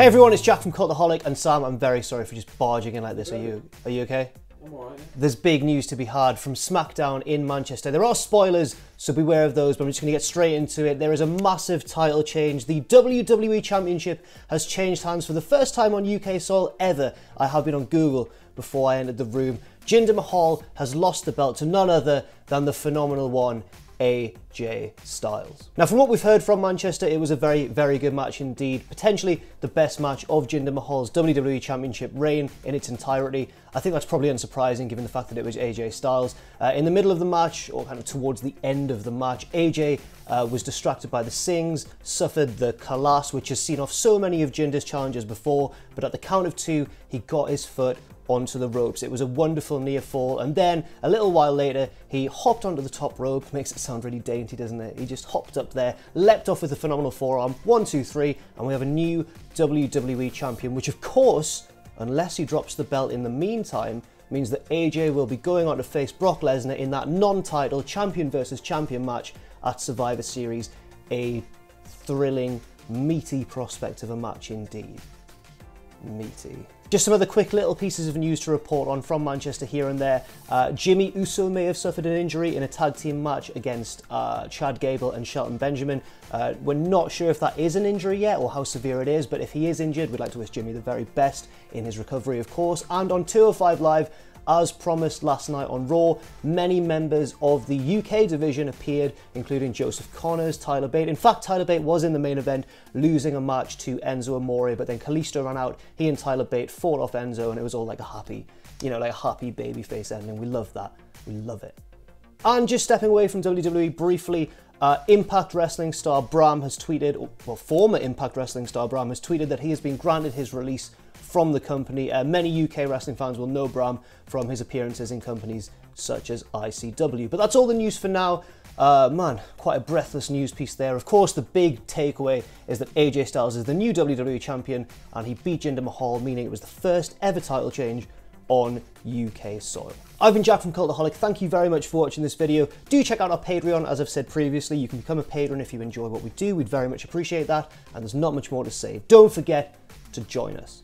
Hey everyone, it's Jack from Cultaholic, and Sam, I'm very sorry for just barging in like this. Are you okay? I'm alright. There's big news to be had from Smackdown in Manchester. There are spoilers, so beware of those, but I'm just going to get straight into it. There is a massive title change. The WWE Championship has changed hands for the first time on UK soil ever. I have been on Google before I entered the room. Jinder Mahal has lost the belt to none other than the phenomenal one, AJ Styles. Now, from what we've heard from Manchester, it was a very, very good match indeed. Potentially the best match of Jinder Mahal's WWE Championship reign in its entirety. I think that's probably unsurprising given the fact that it was AJ Styles. In the middle of the match, or kind of towards the end of the match, AJ was distracted by the Sings, suffered the Kalas, which has seen off so many of Jinder's challenges before, but at the count of two, he got his foot onto the ropes. It was a wonderful near fall, and then a little while later he hopped onto the top rope. Makes it sound really dainty, doesn't it? He just hopped up there, leapt off with a phenomenal forearm, 1, 2, 3, and we have a new WWE champion, which of course, unless he drops the belt in the meantime, means that AJ will be going on to face Brock Lesnar in that non-title champion versus champion match at Survivor Series. A thrilling, meaty prospect of a match indeed. Meaty. Just some other quick little pieces of news to report on from Manchester here and there. Jimmy Uso may have suffered an injury in a tag team match against Chad Gable and Shelton Benjamin. We're not sure if that is an injury yet or how severe it is, but if he is injured, we'd like to wish Jimmy the very best in his recovery, of course. And on 205 Live, as promised last night on Raw, many members of the UK division appeared, including Joseph Connors, Tyler Bate. In fact, Tyler Bate was in the main event, losing a match to Enzo Amore, but then Kalisto ran out. He and Tyler Bate fought off Enzo, and it was all like a happy, you know, like a happy babyface ending. We love that. We love it. And just stepping away from WWE briefly, Impact Wrestling star Bram has tweeted, well, former Impact Wrestling star Bram has tweeted that he has been granted his release from the company. Many UK wrestling fans will know Bram from his appearances in companies such as ICW. But that's all the news for now. Man, quite a breathless news piece there. Of course, the big takeaway is that AJ Styles is the new WWE champion, and he beat Jinder Mahal, meaning it was the first ever title change on UK soil. I've been Jack from Cultaholic. Thank you very much for watching this video. Do check out our Patreon. As I've said previously, you can become a patron if you enjoy what we do. We'd very much appreciate that, and there's not much more to say. Don't forget to join us.